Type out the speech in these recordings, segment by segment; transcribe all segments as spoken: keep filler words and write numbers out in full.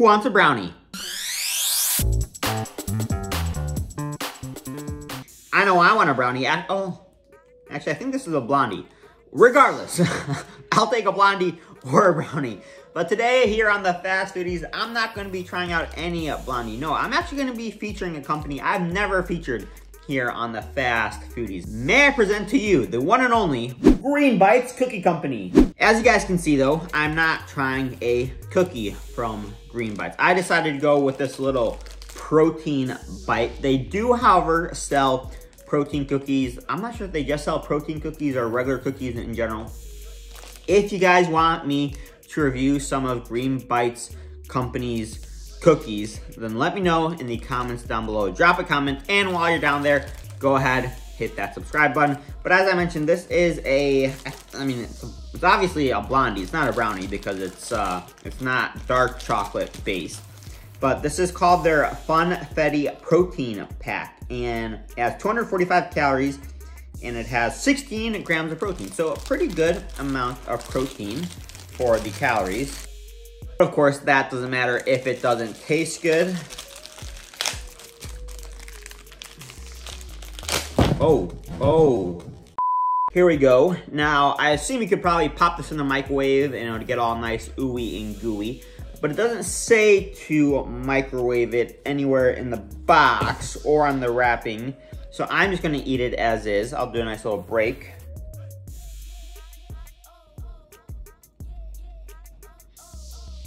Who wants a brownie? I know I want a brownie. I, oh, actually, I think this is a blondie. Regardless, I'll take a blondie or a brownie. But today here on the Fast Foodies, I'm not going to be trying out any blondie. No, I'm actually going to be featuring a company I've never featured here on the Fast Foodies. May I present to you the one and only Greenbites Cookie Company. As you guys can see though, I'm not trying a cookie from Greenbites. I decided to go with this little protein bite. They do, however, sell protein cookies. I'm not sure if they just sell protein cookies or regular cookies in general. If you guys want me to review some of Greenbites Company's cookies, then let me know in the comments down below. Drop a comment, and while you're down there, go ahead, hit that subscribe button. But as I mentioned, this is a, I mean, it's, it's obviously a blondie. It's not a brownie because it's uh, it's not dark chocolate based. But this is called their Funfetti Protein Pack, and it has two hundred forty-five calories, and it has sixteen grams of protein. So a pretty good amount of protein for the calories. Of course, that doesn't matter if it doesn't taste good. Oh, oh. Here we go. Now, I assume you could probably pop this in the microwave and it would get all nice ooey and gooey, but it doesn't say to microwave it anywhere in the box or on the wrapping. So I'm just gonna eat it as is. I'll do a nice little break.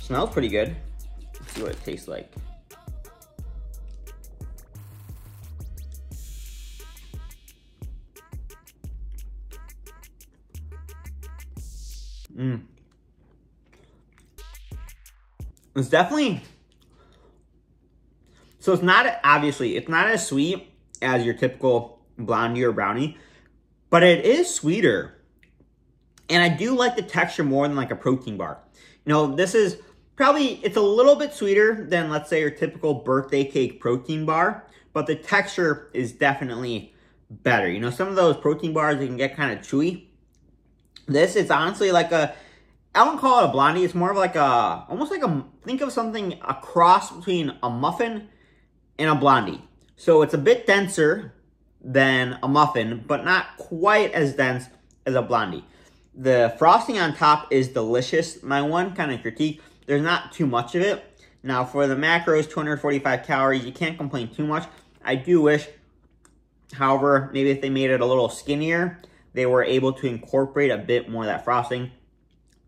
Smells pretty good. Let's see what it tastes like. Mmm. It's definitely, so it's not, obviously, it's not as sweet as your typical blondie or brownie, but it is sweeter. And I do like the texture more than like a protein bar. You know, this is, probably, it's a little bit sweeter than, let's say, your typical birthday cake protein bar, but the texture is definitely better. You know, some of those protein bars, they can get kind of chewy. This is honestly like a, I wouldn't call it a blondie. It's more of like a, almost like a, think of something, a cross between a muffin and a blondie. So it's a bit denser than a muffin, but not quite as dense as a blondie. The frosting on top is delicious. My one kind of critique, there's not too much of it. Now for the macros, two hundred forty-five calories, you can't complain too much. I do wish, however, maybe if they made it a little skinnier, they were able to incorporate a bit more of that frosting.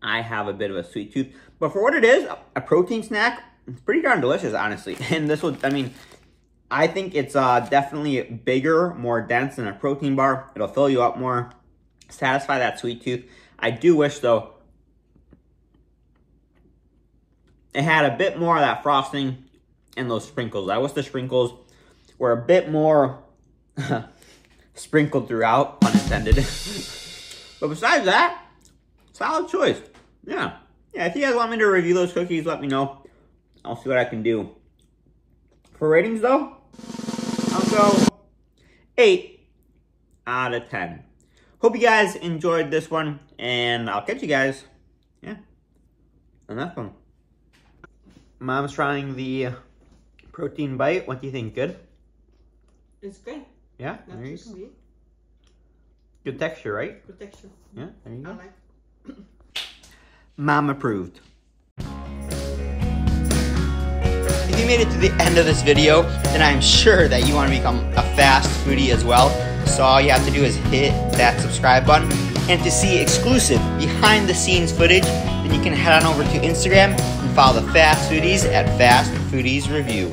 I have a bit of a sweet tooth, but for what it is, a protein snack, it's pretty darn delicious, honestly. And this will, I mean, I think it's uh, definitely bigger, more dense than a protein bar. It'll fill you up more, satisfy that sweet tooth. I do wish though it had a bit more of that frosting and those sprinkles. I wish the sprinkles were a bit more sprinkled throughout, pun intended. But besides that, solid choice. Yeah. Yeah, if you guys want me to review those cookies, let me know. I'll see what I can do. For ratings though, I'll go eight out of ten. Hope you guys enjoyed this one, and I'll catch you guys, yeah, on that one. Mom's trying the protein bite. What do you think? Good? It's good. Yeah? Not there you go. Sweet. Good texture, right? Good texture. Yeah, there you go. I like. Mom approved. If you made it to the end of this video, then I'm sure that you want to become a fast foodie as well. So all you have to do is hit that subscribe button. And to see exclusive behind the scenes footage, then you can head on over to Instagram and follow the Fast Foodies at Fast Foodies Review.